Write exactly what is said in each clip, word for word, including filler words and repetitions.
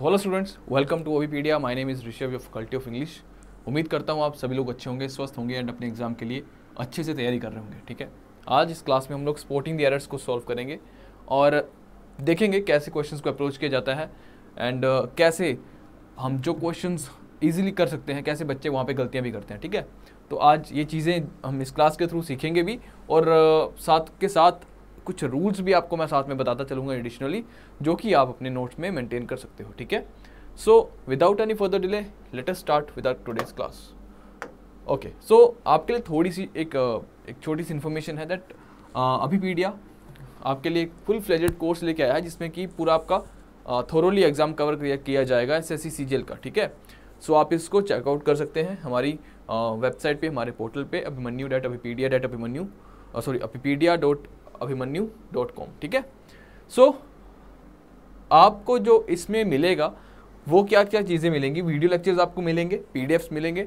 So hello students, welcome to Abhipedia. My name is Rishabh of faculty of English. उम्मीद करता हूँ आप सभी लोग अच्छे होंगे, स्वस्थ होंगे एंड अपने एग्जाम के लिए अच्छे से तैयारी कर रहे होंगे। ठीक है, आज इस क्लास में हम लोग स्पॉटिंग द एरर्स को सॉल्व करेंगे और देखेंगे कैसे क्वेश्चंस को अप्रोच किया जाता है एंड uh, कैसे हम जो क्वेश्चंस ईजिली कर सकते हैं, कैसे बच्चे वहाँ पे गलतियाँ भी करते हैं। ठीक है, तो आज ये चीज़ें हम इस क्लास के थ्रू सीखेंगे भी और uh, साथ के साथ कुछ रूल्स भी आपको मैं साथ में बताता चलूँगा एडिशनली, जो कि आप अपने नोट्स में मेंटेन कर सकते हो। ठीक है, so without any further delay let us start with our today's class. Okay, so आपके लिए थोड़ी सी एक एक छोटी सी इन्फॉर्मेशन है दैट अभिपीडिया आपके लिए एक फुल फ्लेजेड कोर्स लेके आया है, जिसमें कि पूरा आपका थोरोली एग्जाम कवर किया जाएगा एसएससी सीजीएल का। ठीक है, सो आप इसको चेकआउट कर सकते हैं हमारी वेबसाइट पे, हमारे पोर्टल पे Abhimanyu dot Abhipedia dot Abhimanyu sorry Abhipedia dot Abhimanyu dot com. ठीक है, सो आपको जो इसमें मिलेगा वो क्या क्या चीज़ें मिलेंगी। वीडियो लेक्चर्स आपको मिलेंगे, पी डी एफ्स मिलेंगे,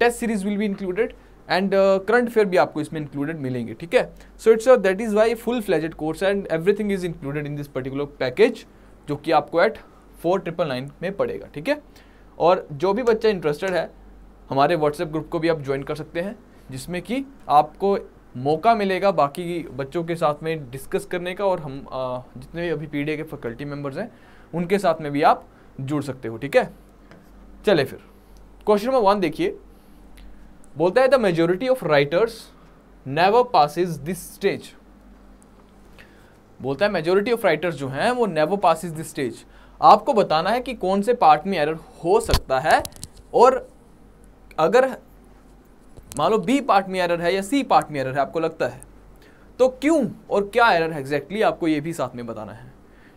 टेस्ट सीरीज विल भी इंक्लूडेड एंड करंट अफेयर भी आपको इसमें इंक्लूडेड मिलेंगे। ठीक है, so it's that is why full fledged course and everything is included in this particular package, जो कि आपको एट फोर ट्रिपल नाइन में पड़ेगा। ठीक है, और जो भी बच्चा इंटरेस्टेड है हमारे व्हाट्सएप ग्रुप को भी आप ज्वाइन कर सकते हैं, जिसमें कि आपको मौका मिलेगा बाकी बच्चों के साथ में डिस्कस करने का और हम आ, जितने भी अभी पीडीए के फैकल्टी मेम्बर्स हैं उनके साथ में भी आप जुड़ सकते हो। ठीक है, चले फिर क्वेश्चन नंबर वन देखिए। बोलता है the majority of writers never passes this stage. बोलता है मेजोरिटी ऑफ राइटर्स जो हैं वो नेवर पासिस दिस स्टेज। आपको बताना है कि कौन से पार्ट में एरर हो सकता है, और अगर मान लो बी पार्ट में एरर है या सी पार्ट में एरर है आपको लगता है, तो क्यों और क्या एरर है एग्जैक्टली आपको ये भी साथ में बताना है।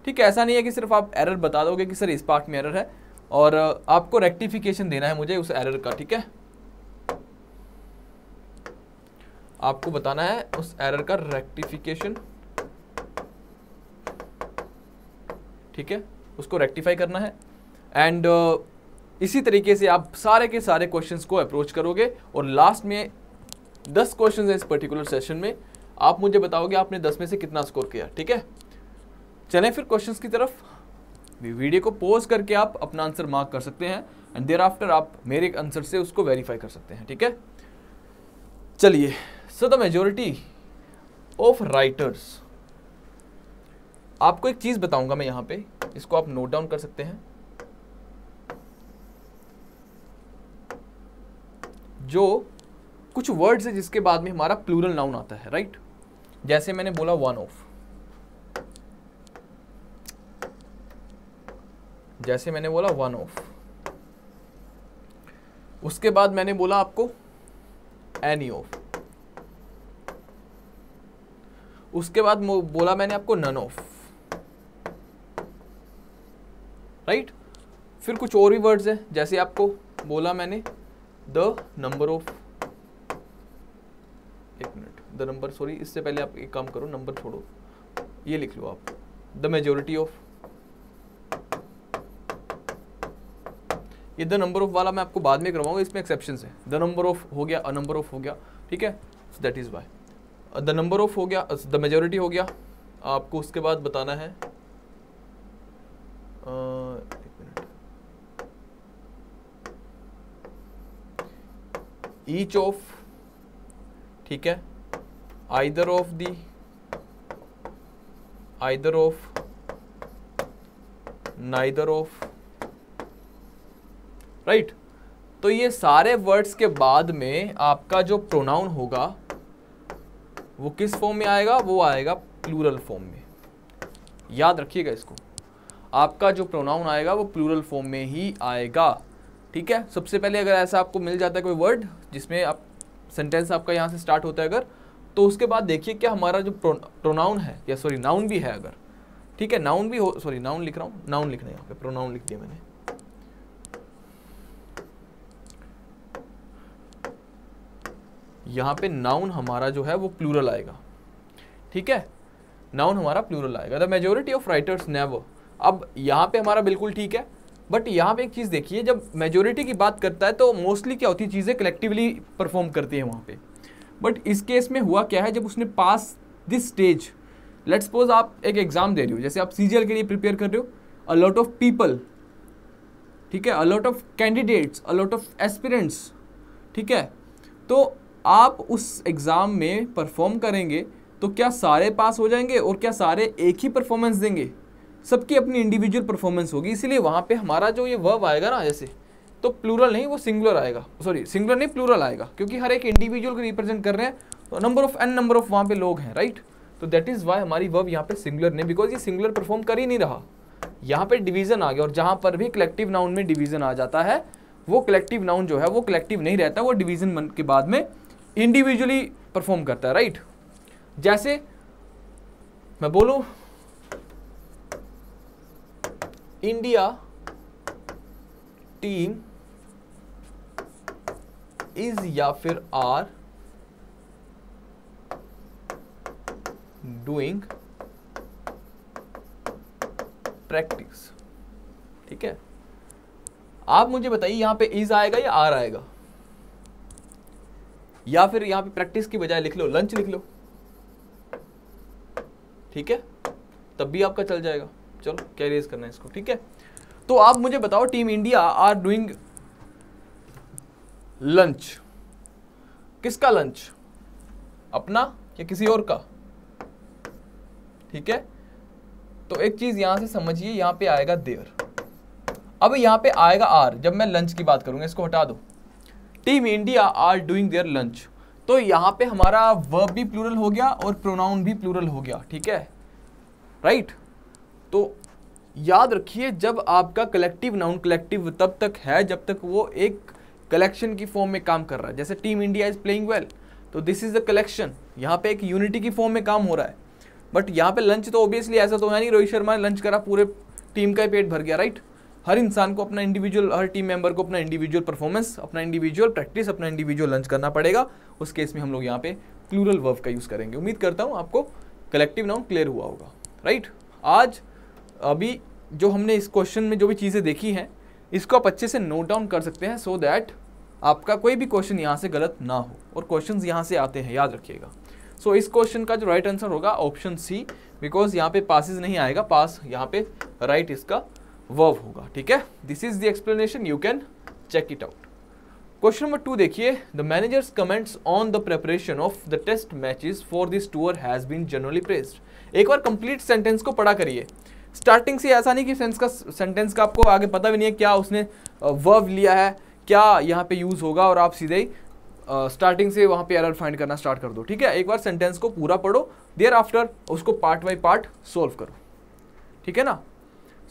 ठीक है, ऐसा नहीं है कि सिर्फ आप एरर बता दोगे कि सर इस पार्ट में एरर है, और आपको रेक्टिफिकेशन देना है मुझे उस एरर का। ठीक है, आपको बताना है उस एरर का रेक्टिफिकेशन। ठीक है, उसको रेक्टिफाई करना है एंड uh, इसी तरीके से आप सारे के सारे क्वेश्चंस को अप्रोच करोगे, और लास्ट में दस क्वेश्चंस हैं इस पर्टिकुलर सेशन में। आप मुझे बताओगे आपने दस में से कितना स्कोर किया। ठीक है, चलें फिर क्वेश्चंस की तरफ। वीडियो को पॉज करके आप अपना आंसर मार्क कर सकते हैं एंड देयर आफ्टर आप मेरे आंसर से उसको वेरीफाई कर सकते हैं। ठीक है, चलिए। So the majority of writers, आपको एक चीज बताऊंगा मैं यहाँ पे, इसको आप नोट डाउन कर सकते हैं। जो कुछ वर्ड्स है जिसके बाद में हमारा प्लूरल नाउन आता है, राइट। जैसे मैंने बोला वन ऑफ, जैसे मैंने बोला वन ऑफ, उसके बाद मैंने बोला आपको एनी ऑफ, उसके बाद बोला मैंने आपको नन ऑफ, राइट। फिर कुछ और भी वर्ड्स हैं, जैसे आपको बोला मैंने द नंबर ऑफ, एक मिनट द नंबर सॉरी इससे पहले आप एक काम करो, नंबर छोड़ो, ये लिख लो आप द मेजोरिटी ऑफ। ये द नंबर ऑफ वाला मैं आपको बाद में करवाऊंगा, इसमें एक्सेप्शंस है। द नंबर ऑफ हो गया, अ नंबर ऑफ हो गया, ठीक है, that is why the number of हो गया, द मेजोरिटी हो गया। आपको उसके बाद बताना है uh, एक मिनट ईच ऑफ, ठीक है, either of the, either of, neither of, right right. तो ये सारे वर्ड्स के बाद में आपका जो प्रोनाउन होगा वो किस फॉर्म में आएगा, वो आएगा प्लूरल फॉर्म में। याद रखिएगा इसको, आपका जो प्रोनाउन आएगा वो प्लूरल फॉर्म में ही आएगा। ठीक है, सबसे पहले अगर ऐसा आपको मिल जाता है कोई वर्ड जिसमें आप सेंटेंस आपका यहाँ से स्टार्ट होता है अगर, तो उसके बाद देखिए क्या हमारा जो प्रोनाउन है या सॉरी नाउन भी है अगर, ठीक है, नाउन भी हो सॉरी नाउन लिख रहा हूँ, नाउन लिखना है यहाँ पे, प्रोनाउन लिख दिया मैंने। यहाँ पे नाउन हमारा जो है वो प्लूरल आएगा। ठीक है, नाउन हमारा प्लूरल आएगा। The majority of writers never, अब यहाँ पे हमारा बिल्कुल ठीक है, बट यहाँ पे एक चीज़ देखिए, जब मेजोरिटी की बात करता है तो मोस्टली क्या होती है, चीज़ें कलेक्टिवली परफॉर्म करती हैं वहाँ पे। बट इस केस में हुआ क्या है, जब उसने pass this stage, let's suppose आप एक एग्ज़ाम दे रहे हो, जैसे आप सीजीएल के लिए प्रिपेयर कर रहे हो, अ लॉट ऑफ पीपल ठीक है, a lot of candidates, a lot of aspirants, ठीक है। तो आप उस एग्ज़ाम में परफॉर्म करेंगे तो क्या सारे पास हो जाएंगे और क्या सारे एक ही परफॉर्मेंस देंगे? सबकी अपनी इंडिविजुअल परफॉर्मेंस होगी, इसीलिए वहाँ पे हमारा जो ये वर्ब आएगा ना, जैसे तो प्लूरल नहीं वो सिंगुलर आएगा, सॉरी सिंगुलर नहीं प्लूरल आएगा, क्योंकि हर एक इंडिविजुअल को रिप्रेजेंट कर रहे हैं, तो number of an number of वहाँ पे लोग हैं, राइट। तो दैट इज़ वाई हमारी वर्ब यहाँ पे सिंगुलर नहीं, बिकॉज ये सिंगुलर परफॉर्म कर ही नहीं रहा, यहाँ पे डिवीज़न आ गया। और जहाँ पर भी कलेक्टिव नाउन में डिवीज़न आ जाता है, वो कलेक्टिव नाउन जो है वो कलेक्टिव नहीं रहता, वो डिवीज़न के बाद में इंडिविजुअली परफॉर्म करता है, राइट। जैसे मैं बोलूँ इंडिया टीम इज या फिर आर डूइंग प्रैक्टिस, ठीक है। आप मुझे बताइए यहाँ पे इज आएगा या आर आएगा, या फिर यहाँ पे प्रैक्टिस की बजाय लिख लो लंच लिख लो, ठीक है, तब भी आपका चल जाएगा। चलो क्या रेज करना है इसको, ठीक है। तो आप मुझे बताओ team India are doing lunch, किसका लंच, अपना या किसी और का, ठीक है। तो एक चीज यहां से समझिए, यहां पे आएगा देयर, अब यहां पे आएगा आर जब मैं लंच की बात करूंगा, इसको हटा दो। Team India are doing their lunch, तो यहां पे हमारा वर्ब भी प्लूरल हो गया और प्रोनाउन भी प्लूरल हो गया, ठीक है, राइट। तो याद रखिए, जब आपका कलेक्टिव नाउन कलेक्टिव तब तक है जब तक वो एक कलेक्शन की फॉर्म में काम कर रहा है। जैसे team India is playing well, तो दिस इज़ द कलेक्शन, यहाँ पे एक यूनिटी की फॉर्म में काम हो रहा है। बट यहाँ पे लंच तो ऑब्वियसली ऐसा तो है नहीं रोहित शर्मा ने लंच करा पूरे टीम का ही पेट भर गया, राइट। हर इंसान को अपना इंडिविजुअल, हर टीम मेंबर को अपना इंडिविजुअल परफॉर्मेंस, अपना इंडिविजुअल प्रैक्टिस, अपना इंडिविजुअल लंच करना पड़ेगा। उस केस में हम लोग यहाँ पे प्लूरल वर्ब का यूज़ करेंगे। उम्मीद करता हूँ आपको कलेक्टिव नाउन क्लियर हुआ होगा, राइट। आज अभी जो हमने इस क्वेश्चन में जो भी चीज़ें देखी हैं, इसको आप अच्छे से नोट डाउन कर सकते हैं, सो दैट आपका कोई भी क्वेश्चन यहाँ से गलत ना हो। और क्वेश्चंस यहाँ से आते हैं, याद रखिएगा। सो इस क्वेश्चन का जो राइट आंसर होगा ऑप्शन सी, बिकॉज यहाँ पे पासिस नहीं आएगा, पास यहाँ पे राइट इसका वर्ब होगा, ठीक है। This is the explanation, you can check it out. Question number two देखिए, the manager's comments on the preparation of the test matches for this tour has been generally praised. एक बार complete sentence को पढ़ा करिए, starting से। ऐसा नहीं कि सेंस का सेंटेंस का आपको आगे पता भी नहीं है क्या उसने वर्ब लिया है, क्या यहाँ पे यूज़ होगा, और आप सीधे ही स्टार्टिंग से वहाँ पे एरर फाइंड करना स्टार्ट कर दो, ठीक है। एक बार सेंटेंस को पूरा पढ़ो, देयर आफ्टर उसको पार्ट बाय पार्ट सॉल्व करो, ठीक है ना।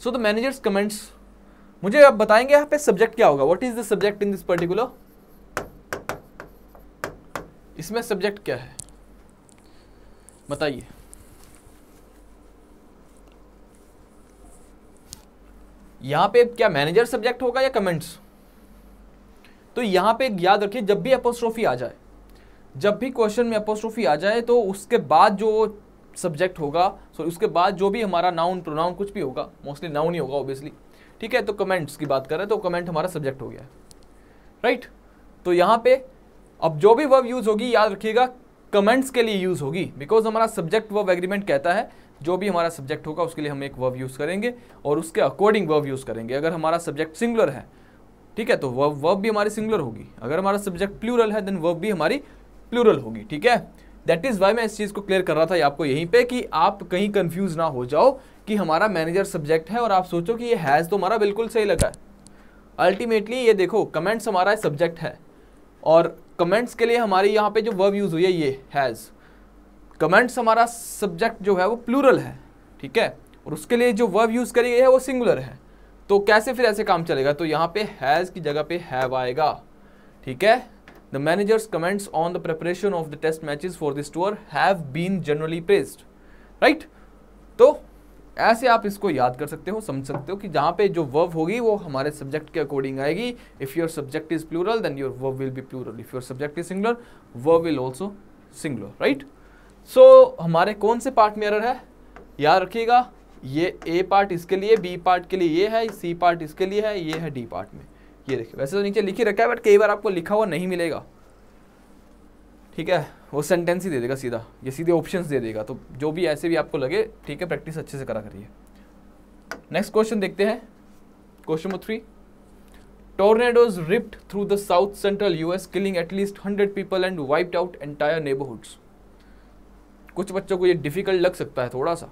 सो द मैनेजर्स कमेंट्स, मुझे आप बताएंगे यहाँ पे सब्जेक्ट क्या होगा, what is the subject in this particular, इसमें सब्जेक्ट क्या है बताइए। यहाँ पे क्या मैनेजर सब्जेक्ट होगा या कमेंट्स? तो यहाँ पे याद रखिए, जब भी अपोस्ट्रोफी आ जाए, जब भी क्वेश्चन में अपोस्ट्रोफी आ जाए, तो उसके बाद जो सब्जेक्ट होगा, सॉरी उसके बाद जो भी हमारा नाउन प्रोनाउन कुछ भी होगा, मोस्टली नाउन ही होगा ऑब्वियसली, ठीक है। तो कमेंट्स की बात करें तो कमेंट हमारा सब्जेक्ट हो गया है, राइट। तो यहाँ पे अब जो भी वर्ब यूज़ होगी, याद रखिएगा कमेंट्स के लिए यूज़ होगी, बिकॉज हमारा सब्जेक्ट वर्ब एग्रीमेंट कहता है, जो भी हमारा सब्जेक्ट होगा उसके लिए हम एक वर्ब यूज़ करेंगे और उसके अकॉर्डिंग वर्ब यूज़ करेंगे। अगर हमारा सब्जेक्ट सिंगुलर है, ठीक है, तो वर्ब वर्ब भी हमारी सिंगुलर होगी। अगर हमारा सब्जेक्ट प्लूरल है, देन वर्ब भी हमारी प्लूरल होगी, ठीक है। दैट इज़ वाई मैं इस चीज़ को क्लियर कर रहा था आपको यहीं पे, कि आप कहीं कन्फ्यूज़ ना हो जाओ कि हमारा मैनेजर सब्जेक्ट है और आप सोचो कि ये हैज़ तो हमारा बिल्कुल सही लगा है। अल्टीमेटली ये देखो, कमेंट्स हमारा सब्जेक्ट है और कमेंट्स के लिए हमारी यहाँ पे जो वर्ब यूज़ हुई है ये हैज़। कमेंट्स हमारा सब्जेक्ट जो है वो प्लूरल है, ठीक है, और उसके लिए जो वर्ब यूज़ करी गई है वो सिंगुलर है। तो कैसे फिर ऐसे काम चलेगा? तो यहाँ पे हैज़ की जगह पे हैव आएगा, ठीक है। The manager's comments on the preparation of the test matches for this tour have been generally praised, right. तो ऐसे आप इसको याद कर सकते हो, समझ सकते हो कि जहाँ पे जो वर्ब होगी वो हमारे सब्जेक्ट के अकॉर्डिंग आएगी। If your subject is plural then your verb will be plural, if your subject is singular verb will also singular, right. So so, हमारे कौन से पार्ट में एरर है? याद रखिएगा, ये ए पार्ट इसके लिए, बी पार्ट के लिए ये है, सी पार्ट इसके लिए है, ये है डी पार्ट में। ये देखिए, वैसे तो नीचे लिख ही रखा है बट कई बार आपको लिखा हुआ नहीं मिलेगा, ठीक है, वो सेंटेंस ही दे देगा सीधा, ये सीधे ऑप्शंस दे देगा। तो जो भी ऐसे भी आपको लगे, ठीक है, प्रैक्टिस अच्छे से करा करिए। नेक्स्ट क्वेश्चन देखते हैं, question number three. Tornadoes ripped through the south central U S, killing at least one hundred people and wiped out entire neighborhoods. कुछ बच्चों को ये difficult लग सकता है थोड़ा सा.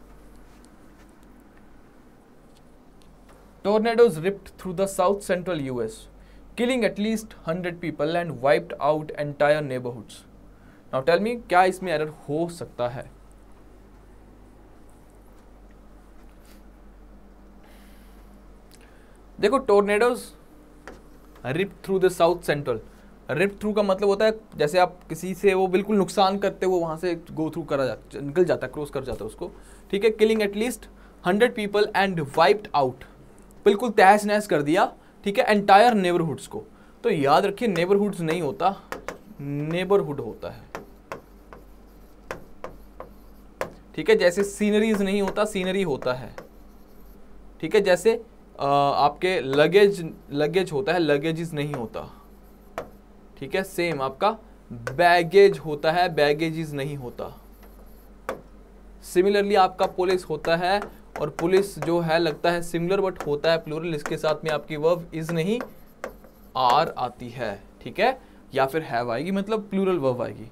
Tornadoes ripped through the south central U S, killing at least one hundred people and wiped out entire neighborhoods. Now tell me, क्या इसमें error हो सकता है? देखो tornadoes rip through the south central. Rip through का मतलब होता है जैसे आप किसी से वो बिल्कुल नुकसान करते हुए वहाँ से गो थ्रू करा जाता, निकल जाता, क्रॉस कर जाता उसको. ठीक है, killing at least hundred people and wiped out, बिल्कुल तहस नहस कर दिया. ठीक है, एंटायर नेबरहुड्स को. तो याद रखिए, नेबरहुड्स नहीं होता, नेबरहुड होता है. ठीक है, जैसे सीनरीज नहीं होता, सीनरी होता है. ठीक है, जैसे Uh, आपके लगेज लगेज होता है, लगेजेस नहीं होता. ठीक है, सेम आपका बैगेज होता है, बैगेजेस नहीं होता. सिमिलरली आपका पुलिस होता है, और पुलिस जो है लगता है सिमिलर बट होता है प्लूरल. इसके साथ में आपकी वर्ब इज नहीं, आर आती है. ठीक है, या फिर हैव आएगी, मतलब प्लूरल वर्ब आएगी.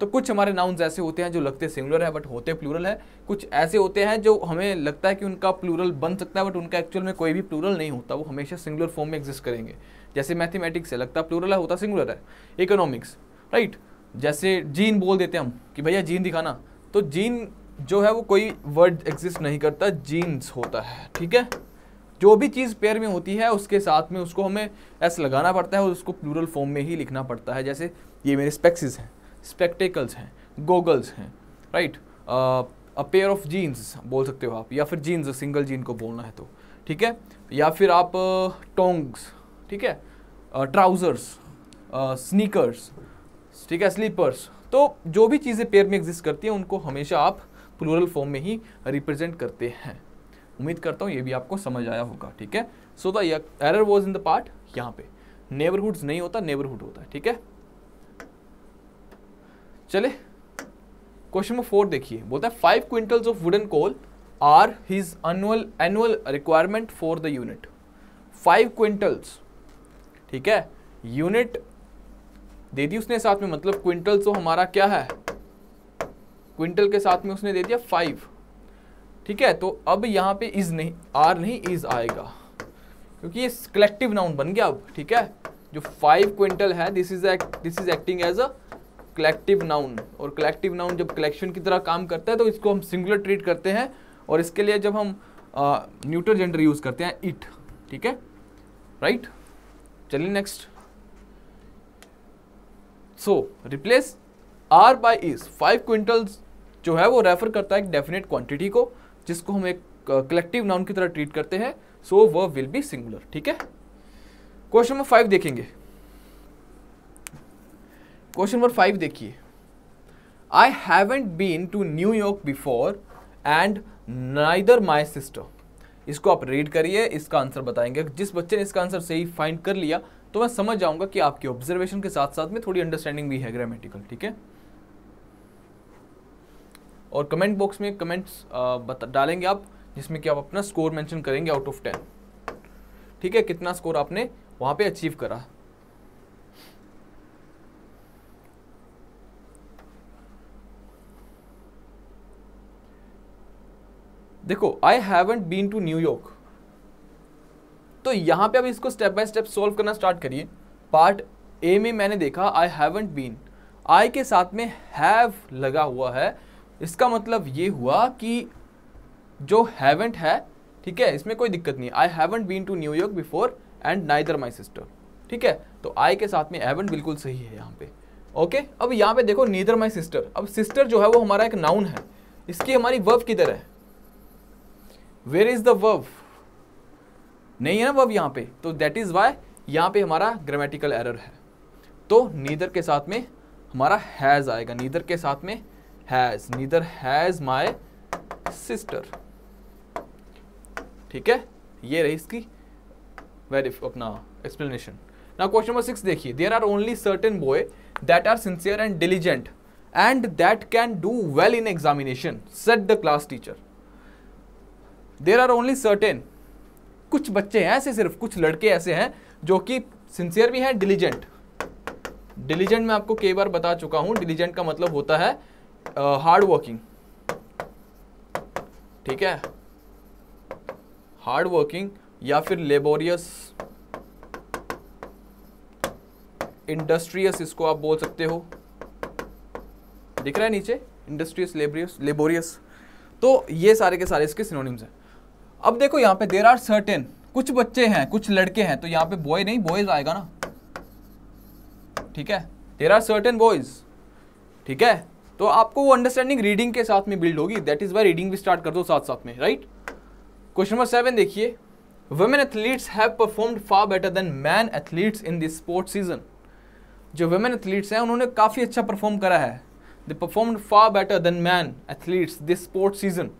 तो कुछ हमारे नाउन्स ऐसे होते हैं जो लगते सिंगुलर है बट होते प्लूरल है. कुछ ऐसे होते हैं जो हमें लगता है कि उनका प्लूरल बन सकता है बट उनका एक्चुअल में कोई भी प्लूरल नहीं होता, वो हमेशा सिंगुलर फॉर्म में एग्जिस्ट करेंगे. जैसे मैथमेटिक्स है, लगता है प्लूरल है, होता सिंगुलर है. इकोनॉमिक्स, राइट, जैसे जीन बोल देते हैं हम कि भैया जीन दिखाना, तो जीन जो है वो कोई वर्ड एग्जिस्ट नहीं करता, जीन्स होता है. ठीक है, जो भी चीज़ पेयर में होती है उसके साथ में उसको हमें ऐसे लगाना पड़ता है और उसको प्लूरल फॉर्म में ही लिखना पड़ता है. जैसे ये मेरे स्पेक्सिस हैं, स्पेक्टेकल्स हैं, गोगल्स हैं, right. A pair of jeans बोल सकते हो आप, या फिर जीन्स, सिंगल जीन को बोलना है तो. ठीक है, या फिर आप टोंग्स, ठीक है, ट्राउज़र्स, स्नीकर्स, ठीक है, स्लीपर्स. तो जो भी चीज़ें पेयर में एग्जिस्ट करती हैं उनको हमेशा आप प्लूरल फॉर्म में ही रिप्रेजेंट करते हैं. उम्मीद करता हूँ ये भी आपको समझ आया होगा. ठीक है, so the error was in the part, यहाँ पे नेबरहुड्स नहीं होता, नेबरहुड होता है. ठीक है, चले क्वेश्चन नंबर फोर देखिए. बोलता है five quintals of wooden coal are his annual annual requirement for the unit. Five quintals, ठीक है, यूनिट दे दी उसने साथ में, मतलब क्विंटल. तो हमारा क्या है, क्विंटल के साथ में उसने दे दिया फाइव. ठीक है, तो अब यहाँ पे इज नहीं, आर नहीं, इज आएगा क्योंकि ये कलेक्टिव नाउन बन गया अब. ठीक है, जो फाइव क्विंटल है, this is this is acting as a collective noun, और कलेक्टिव नाउन जब कलेक्शन की तरह काम करता है तो इसको हम सिंगुलर ट्रीट करते हैं, और इसके लिए जब हम न्यूट्रल जेंडर यूज़ करते हैं, इट. ठीक है, राइट. चलिए next. So replace are by is. Five quintals जो है वो रेफर करता है एक डेफिनेट क्वांटिटी को, जिसको हम एक कलेक्टिव नाउन की तरह ट्रीट करते हैं, सो वो विल बी सिंगुलर. ठीक है, क्वेश्चन नंबर फाइव देखेंगे. क्वेश्चन नंबर फाइव देखिए. I haven't been to New York before and neither my sister. इसको आप रीड करिए, इसका आंसर बताएंगे. जिस बच्चे ने इसका आंसर सही फाइंड कर लिया तो मैं समझ जाऊंगा कि आपकी ऑब्जर्वेशन के साथ साथ में थोड़ी अंडरस्टैंडिंग भी है ग्रामेटिकल. ठीक है, और कमेंट बॉक्स में कमेंट्स डालेंगे आप, जिसमें कि आप अपना स्कोर मैंशन करेंगे आउट ऑफ टेन. ठीक है, कितना स्कोर आपने वहाँ पर अचीव करा. देखो, I haven't been to New York, तो यहाँ पे अब इसको स्टेप बाय स्टेप सॉल्व करना स्टार्ट करिए. पार्ट ए में मैंने देखा आई हैवेंट बीन, आई के साथ में हैव लगा हुआ है. इसका मतलब ये हुआ कि जो हैवेंट है, ठीक है, इसमें कोई दिक्कत नहीं. I haven't been to New York before and neither my sister. ठीक है, तो आई के साथ में हैवेंट बिल्कुल सही है यहाँ पे. ओके, अब यहाँ पे देखो नाइदर माई सिस्टर. अब सिस्टर जो है वो हमारा एक नाउन है, इसकी हमारी वर्ब किधर है, वेयर इज द वर्ब, नहीं है ना वर्ब यहाँ पे, तो दैट इज वाई यहाँ पे हमारा ग्रामेटिकल एरर है. तो नीदर के साथ में हमारा हैज आएगा, नीदर के साथ में has, neither has my sister. ठीक है, ये रही इसकी वेरिफ अपना explanation. Now question number six देखिए. There are only certain boy that are sincere and diligent and that can do well in examination, said the class teacher. There are only certain, कुछ बच्चे हैं ऐसे, सिर्फ कुछ लड़के ऐसे हैं जो कि सिंसियर भी है। डिलीजेंट, डिलीजेंट मैं आपको कई बार बता चुका हूँ, डिलीजेंट का मतलब होता है हार्ड वर्किंग, ठीक है, हार्ड वर्किंग या फिर लेबोरियस, इंडस्ट्रियस इसको आप बोल सकते हो, दिख रहा है नीचे इंडस्ट्रियस, लेबोरियस, लेबोरियस, तो ये सारे के सारे इसके सिनोनिम्स हैं। अब देखो यहाँ पे देयर आर सर्टेन, कुछ बच्चे हैं, कुछ लड़के हैं, तो यहाँ पे बॉय नहीं बॉयज आएगा ना, ठीक है, देयर आर सर्टेन बॉयज, ठीक है, तो आपको वो अंडरस्टैंडिंग रीडिंग के साथ में बिल्ड होगी, दैट इज वाई रीडिंग भी स्टार्ट कर दो साथ साथ में, राइट। क्वेश्चन नंबर सेवन देखिए, women athletes have performed far better than man athletes in this sports season. जो वुमेन एथलीट्स हैं उन्होंने काफ़ी अच्छा परफॉर्म करा है, they performed far better than man athletes this sports season.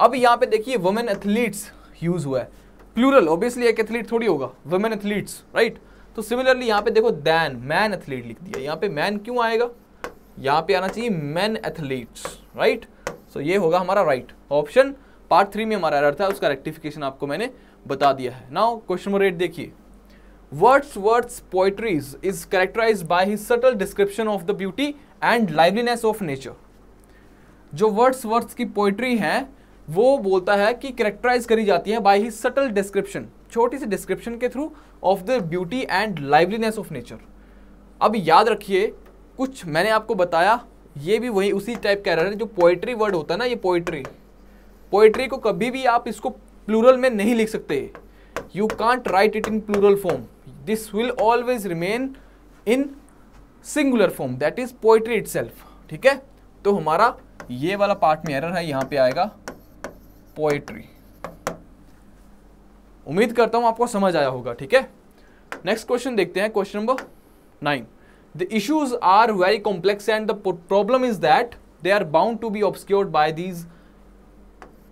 अब यहाँ पे देखिए वुमेन एथलीट्स यूज हुआ है प्लूरल, ऑब्वियसली एक एथलीट थोड़ी होगा, वुमेन एथलीट्स, राइट। तो सिमिलरली यहाँ पे देखो दैन मैन एथलीट लिख दिया, यहाँ पे मैन क्यों आएगा, यहाँ पे आना चाहिए मैन एथलीट्स, राइट। सो ये होगा हमारा राइट ऑप्शन, पार्ट थ्री में हमारा एरर था, उसका रेक्टिफिकेशन आपको मैंने बता दिया है। नाउ क्वेश्चन नंबर एट देखिए, Wordsworth's poetries is characterized by his subtle description of the beauty and liveliness of nature. जो वर्ड्स वर्थ्स की पोएट्री है वो बोलता है कि कैरेक्टराइज करी जाती है बाय हिज सटल डिस्क्रिप्शन, छोटी सी डिस्क्रिप्शन के through of the beauty and liveliness of nature. अब याद रखिए कुछ मैंने आपको बताया, ये भी वही उसी टाइप का एरर है, जो पोएट्री वर्ड होता है ना, ये पोएट्री, पोएट्री को कभी भी आप इसको प्लूरल में नहीं लिख सकते, you can't write it in plural form, this will always remain in singular form, that is poetry itself, ठीक है। तो हमारा ये वाला पार्ट में एरर है, यहाँ पे आएगा पोएट्री। उम्मीद करता हूं आपको समझ आया होगा, ठीक है। नेक्स्ट क्वेश्चन देखते हैं, question number nine, the issues are very complex and the problem is that they are bound to be obscured by these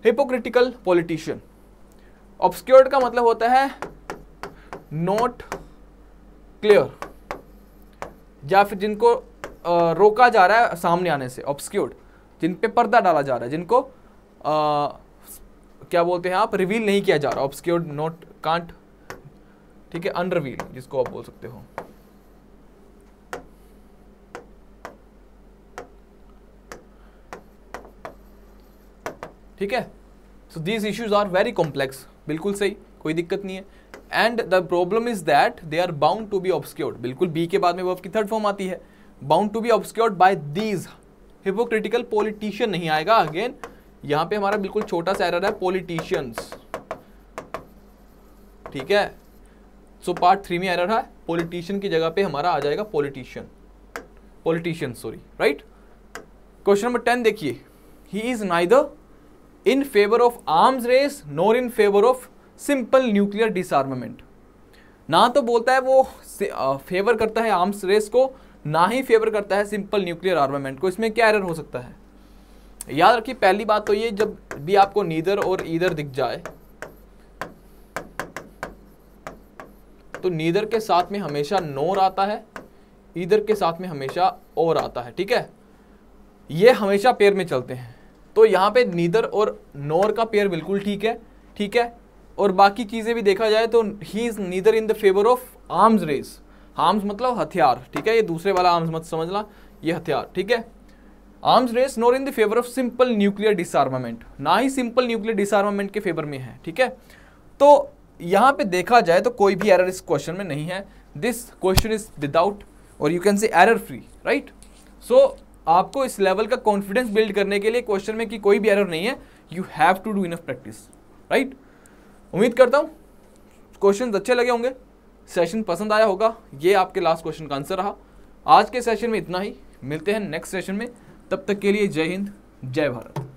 hypocritical politician. Obscured का मतलब होता है नॉट क्लियर, या फिर जिनको आ, रोका जा रहा है सामने आने से, ऑब्सक्योर्ड, जिन पे पर्दा डाला जा रहा है, जिनको आ, क्या बोलते हैं आप, रिवील नहीं किया जा रहा, ऑब्सक्योर्ड नॉट कांट, ठीक है, अनरिवील जिसको आप बोल सकते हो। ठीक है, so these issues are very complex, बिल्कुल सही, कोई दिक्कत नहीं है। And the problem is that they are bound to be obscured, बिल्कुल बी के बाद में वर्ब की थर्ड फॉर्म आती है, bound to be obscured by these, hypocritical politician नहीं आएगा, अगेन यहाँ पे हमारा बिल्कुल छोटा सा एरर है, पॉलिटिशियंस, ठीक है। सो पार्ट थ्री में एरर है, पॉलिटिशियन की जगह पे हमारा आ जाएगा politician, politician sorry, right. Question number ten देखिए, he is neither in favour of arms race nor in favour of simple nuclear disarmament. ना तो बोलता है वो फेवर करता है आर्म्स रेस को, ना ही फेवर करता है सिंपल न्यूक्लियर आर्मामेंट को। इसमें क्या एरर हो सकता है, याद रखिए पहली बात तो ये, जब भी आपको नीदर और ईदर दिख जाए तो नीदर के साथ में हमेशा नोर आता है, ईदर के साथ में हमेशा और आता है, ठीक है, ये हमेशा पेयर में चलते हैं। तो यहाँ पे नीदर और नोर का पेयर बिल्कुल ठीक है, ठीक है। और बाकी चीज़ें भी देखा जाए तो he is neither in the favour of arms race, arms मतलब हथियार, ठीक है, ये दूसरे वाला आर्म्स मत समझना, ये हथियार, ठीक है, arms race nor in the favour of simple nuclear disarmament, ना ही सिंपल न्यूक्लियर डिसआर्मामेंट के फेवर में है, ठीक है। तो यहाँ पे देखा जाए तो कोई भी एरर इस क्वेश्चन में नहीं है, दिस क्वेश्चन इज विदाउट और you can say error free, right. So आपको इस लेवल का कॉन्फिडेंस बिल्ड करने के लिए क्वेश्चन में कि कोई भी एरर नहीं है, you have to do enough practice, right. उम्मीद करता हूँ क्वेश्चन अच्छे लगे होंगे, सेशन पसंद आया होगा, ये आपके लास्ट क्वेश्चन का आंसर रहा। आज के सेशन में इतना ही, मिलते हैं नेक्स्ट सेशन में, तब तक के लिए जय हिंद, जय भारत।